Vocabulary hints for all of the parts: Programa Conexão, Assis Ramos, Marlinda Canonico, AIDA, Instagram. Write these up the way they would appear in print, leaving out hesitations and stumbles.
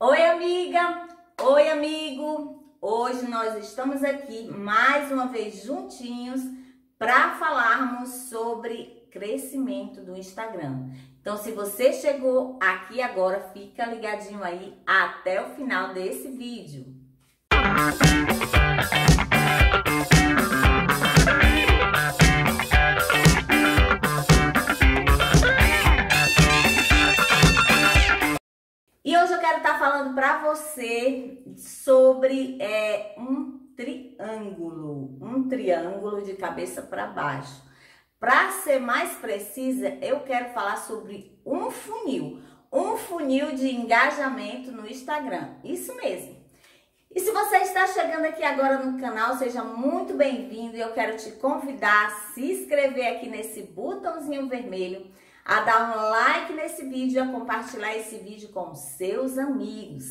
Oi amiga, oi amigo, hoje nós estamos aqui mais uma vez juntinhos para falarmos sobre crescimento do Instagram. Então se você chegou aqui agora, fica ligadinho aí até o final desse vídeo. E hoje eu quero estar falando para você sobre um triângulo de cabeça para baixo. Para ser mais precisa, eu quero falar sobre um funil de engajamento no Instagram, isso mesmo. E se você está chegando aqui agora no canal, seja muito bem-vindo e eu quero te convidar a se inscrever aqui nesse botãozinho vermelho, a dar um like nesse vídeo e a compartilhar esse vídeo com seus amigos.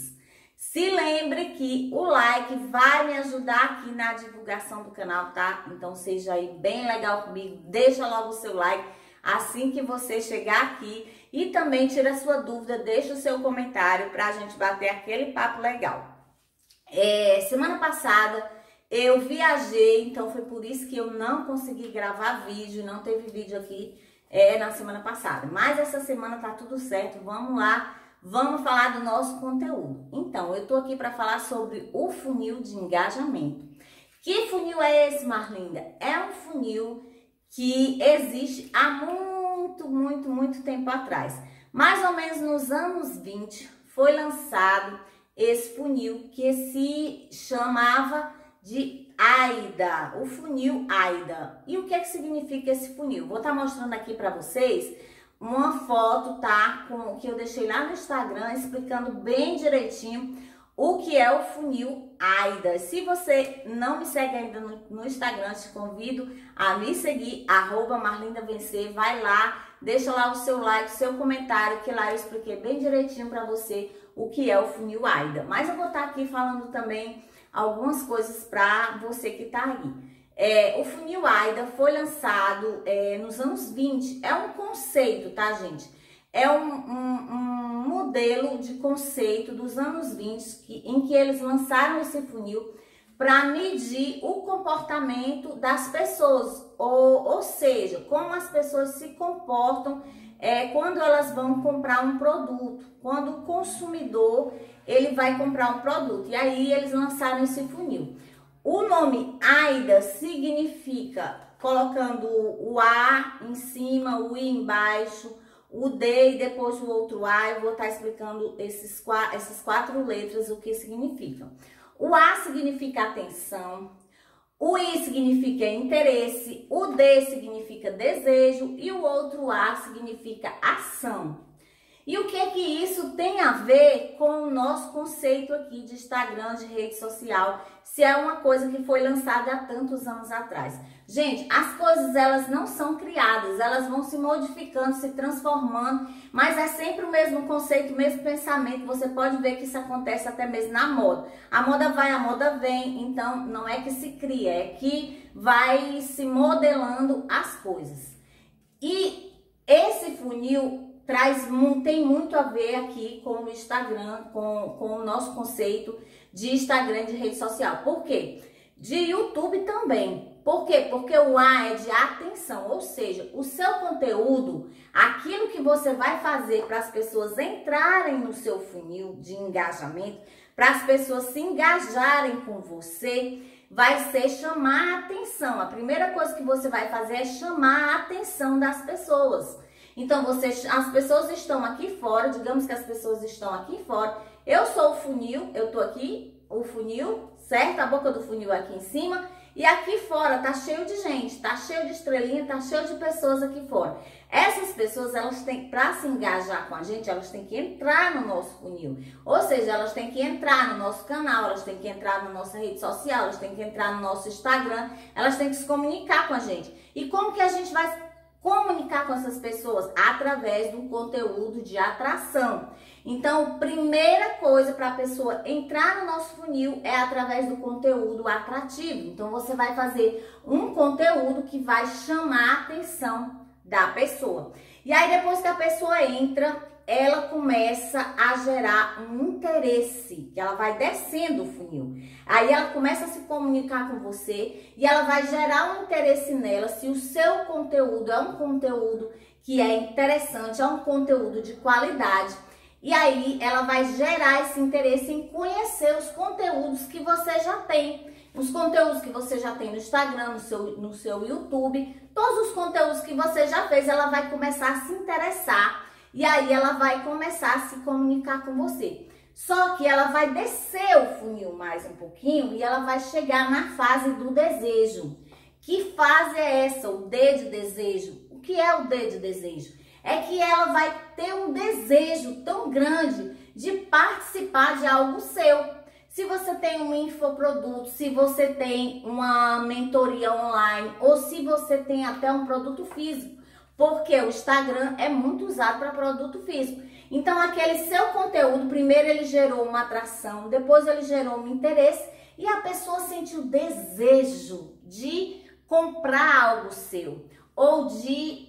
Se lembre que o like vai me ajudar aqui na divulgação do canal, tá? Então seja aí bem legal comigo, deixa logo o seu like assim que você chegar aqui e também tira a sua dúvida, deixa o seu comentário pra gente bater aquele papo legal. Semana passada eu viajei, então foi por isso que eu não consegui gravar vídeo, não teve vídeo aqui na semana passada, mas essa semana tá tudo certo, vamos lá, vamos falar do nosso conteúdo. Então, eu tô aqui para falar sobre o funil de engajamento. Que funil é esse, Marlinda? É um funil que existe há muito tempo atrás. Mais ou menos nos anos 20 foi lançado esse funil que se chamava de AIDA, o funil AIDA. E o que é que significa esse funil? Vou estar mostrando aqui para vocês uma foto, tá? Que eu deixei lá no Instagram explicando bem direitinho o que é o funil AIDA. Se você não me segue ainda no Instagram, te convido a me seguir, @marlindavencer, vai lá, deixa lá o seu like, o seu comentário, que lá eu expliquei bem direitinho para você o que é o funil AIDA. Mas eu vou estar aqui falando também algumas coisas para você que tá aí. O funil AIDA foi lançado nos anos 20. É um conceito, tá, gente? É um modelo de conceito dos anos 20 em que eles lançaram esse funil para medir o comportamento das pessoas, ou seja, como as pessoas se comportam quando elas vão comprar um produto, quando o consumidor ele vai comprar um produto. E aí eles lançaram esse funil. O nome AIDA significa, colocando o A em cima, o I embaixo, o D e depois o outro A, eu vou estar explicando essas quatro letras, o que significam. O A significa atenção, o I significa interesse, o D significa desejo e o outro A significa ação. E o que isso tem a ver com o nosso conceito aqui de Instagram, de rede social, se é uma coisa que foi lançada há tantos anos atrás? Gente, as coisas elas não são criadas, elas vão se modificando, se transformando, mas é sempre o mesmo conceito, o mesmo pensamento. Você pode ver que isso acontece até mesmo na moda. A moda vai, a moda vem, então não é que se cria, é que vai se modelando as coisas. E esse funil tem muito a ver aqui com o Instagram, com o nosso conceito de Instagram, de rede social. Por quê? De YouTube também. Por quê? Porque o A é de atenção, ou seja, o seu conteúdo, aquilo que você vai fazer para as pessoas entrarem no seu funil de engajamento, para as pessoas se engajarem com você, vai ser chamar a atenção. A primeira coisa que você vai fazer é chamar a atenção das pessoas. Então, as pessoas estão aqui fora, digamos que as pessoas estão aqui fora. Eu sou o funil, eu tô aqui, o funil, certo? A boca do funil aqui em cima. E aqui fora tá cheio de gente, tá cheio de estrelinha, tá cheio de pessoas aqui fora. Essas pessoas, elas têm, pra se engajar com a gente, elas têm que entrar no nosso funil. Ou seja, elas têm que entrar no nosso canal, elas têm que entrar na nossa rede social, elas têm que entrar no nosso Instagram, elas têm que se comunicar com a gente. E como que a gente vai comunicar com essas pessoas? Através do conteúdo de atração. Então, a primeira coisa para a pessoa entrar no nosso funil é através do conteúdo atrativo. Então, você vai fazer um conteúdo que vai chamar a atenção da pessoa. E aí, depois que a pessoa entra, ela começa a gerar um interesse, que ela vai descendo o funil. Aí ela começa a se comunicar com você e ela vai gerar um interesse nela se o seu conteúdo é um conteúdo que é interessante, é um conteúdo de qualidade. E aí ela vai gerar esse interesse em conhecer os conteúdos que você já tem. Os conteúdos que você já tem no Instagram, no seu YouTube, todos os conteúdos que você já fez, ela vai começar a se interessar. E aí ela vai começar a se comunicar com você. Só que ela vai descer o funil mais um pouquinho e ela vai chegar na fase do desejo. Que fase é essa? O D de desejo. O que é o D de desejo? É que ela vai ter um desejo tão grande de participar de algo seu. Se você tem um infoproduto, se você tem uma mentoria online ou se você tem até um produto físico, porque o Instagram é muito usado para produto físico. Então, aquele seu conteúdo, primeiro ele gerou uma atração, depois ele gerou um interesse e a pessoa sentiu desejo de comprar algo seu ou de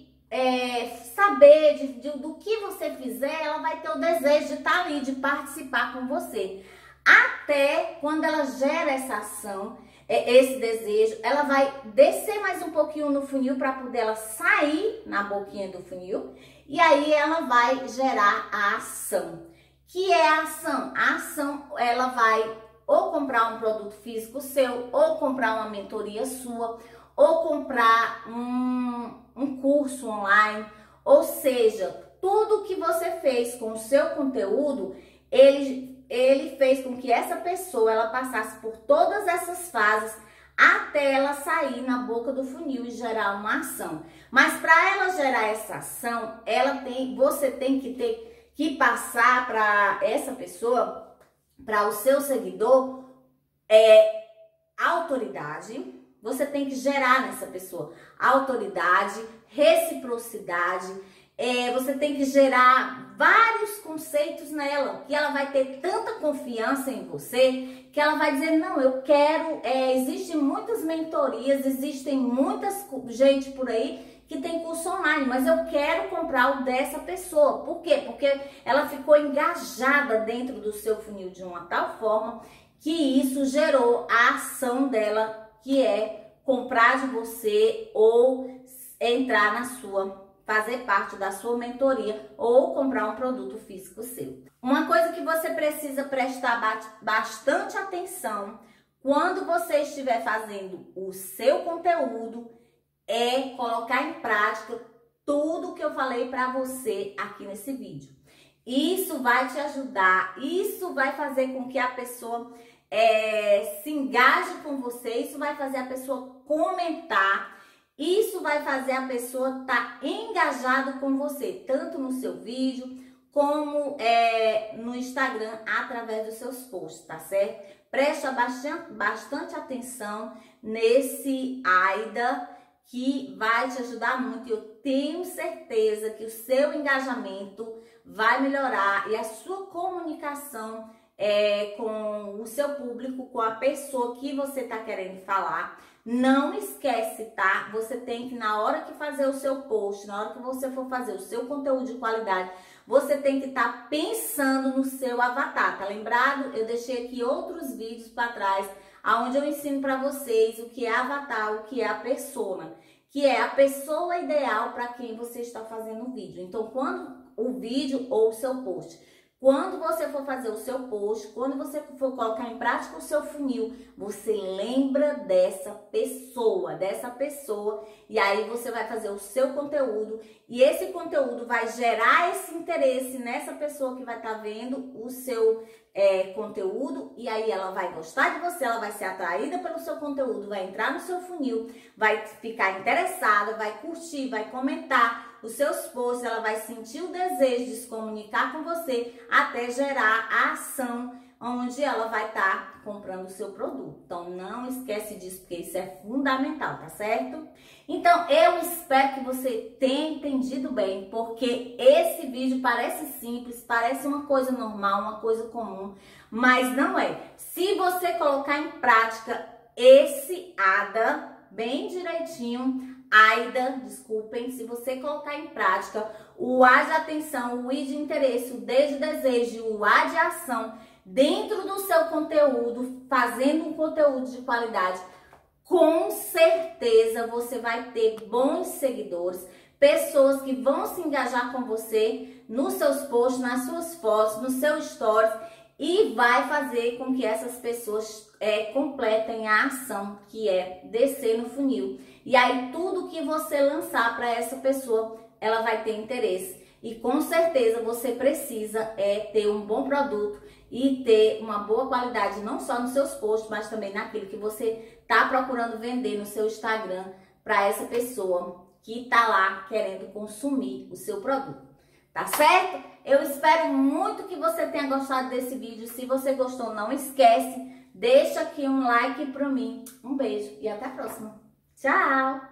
saber do que você fizer, ela vai ter o desejo de estar ali, de participar com você. Até quando ela gera essa ação, esse desejo, ela vai descer mais um pouquinho no funil para poder ela sair na boquinha do funil. E aí ela vai gerar a ação. Que é a ação? A ação, ela vai ou comprar um produto físico seu, ou comprar uma mentoria sua, ou comprar um curso online. Ou seja, tudo que você fez com o seu conteúdo, ele fez com que essa pessoa ela passasse por todas essas fases até ela sair na boca do funil e gerar uma ação. Mas para ela gerar essa ação, você tem que passar para essa pessoa, para o seu seguidor, autoridade. Você tem que gerar nessa pessoa autoridade, reciprocidade. Você tem que gerar vários conceitos nela, que ela vai ter tanta confiança em você, que ela vai dizer, não, eu quero, existem muitas mentorias, existem muitas gente por aí que tem curso online, mas eu quero comprar o dessa pessoa. Por quê? Porque ela ficou engajada dentro do seu funil de uma tal forma que isso gerou a ação dela, que é comprar de você ou entrar na sua fazer parte da sua mentoria ou comprar um produto físico seu. Uma coisa que você precisa prestar bastante atenção quando você estiver fazendo o seu conteúdo é colocar em prática tudo que eu falei para você aqui nesse vídeo. Isso vai te ajudar, isso vai fazer com que a pessoa se engaje com você, isso vai fazer a pessoa comentar. Isso vai fazer a pessoa estar engajada com você, tanto no seu vídeo, como no Instagram, através dos seus posts, tá certo? Presta bastante atenção nesse AIDA, que vai te ajudar muito. E eu tenho certeza que o seu engajamento vai melhorar e a sua comunicação com o seu público, com a pessoa que você está querendo falar. Não esquece, tá? Você tem que, na hora que fazer o seu post, na hora que você for fazer o seu conteúdo de qualidade, você tem que estar pensando no seu avatar, tá lembrado? Eu deixei aqui outros vídeos para trás, onde eu ensino para vocês o que é avatar, o que é a persona, que é a pessoa ideal para quem você está fazendo o vídeo. Então, quando o vídeo ou o seu post, quando você for fazer o seu post, quando você for colocar em prática o seu funil, você lembra dessa pessoa, e aí você vai fazer o seu conteúdo, e esse conteúdo vai gerar esse interesse nessa pessoa que vai estar vendo o seu conteúdo, e aí ela vai gostar de você, ela vai ser atraída pelo seu conteúdo, vai entrar no seu funil, vai ficar interessada, vai curtir, vai comentar os seus posts, ela vai sentir o desejo de se comunicar com você até gerar a ação onde ela vai estar comprando o seu produto. Então, não esquece disso, porque isso é fundamental, tá certo? Então, eu espero que você tenha entendido bem, porque esse vídeo parece simples, parece uma coisa normal, uma coisa comum, mas não é. Se você colocar em prática esse AIDA bem direitinho, se você colocar em prática o A de atenção, o I de interesse, o D de desejo, o A de ação, dentro do seu conteúdo, fazendo um conteúdo de qualidade, com certeza você vai ter bons seguidores, pessoas que vão se engajar com você nos seus posts, nas suas fotos, nos seus stories, e vai fazer com que essas pessoas completem a ação, que é descer no funil. E aí tudo que você lançar para essa pessoa, ela vai ter interesse. E com certeza você precisa ter um bom produto e ter uma boa qualidade, não só nos seus posts, mas também naquilo que você está procurando vender no seu Instagram para essa pessoa que está lá querendo consumir o seu produto. Tá certo? Eu espero muito que você tenha gostado desse vídeo. Se você gostou, não esquece, deixa aqui um like pra mim. Um beijo e até a próxima. Tchau!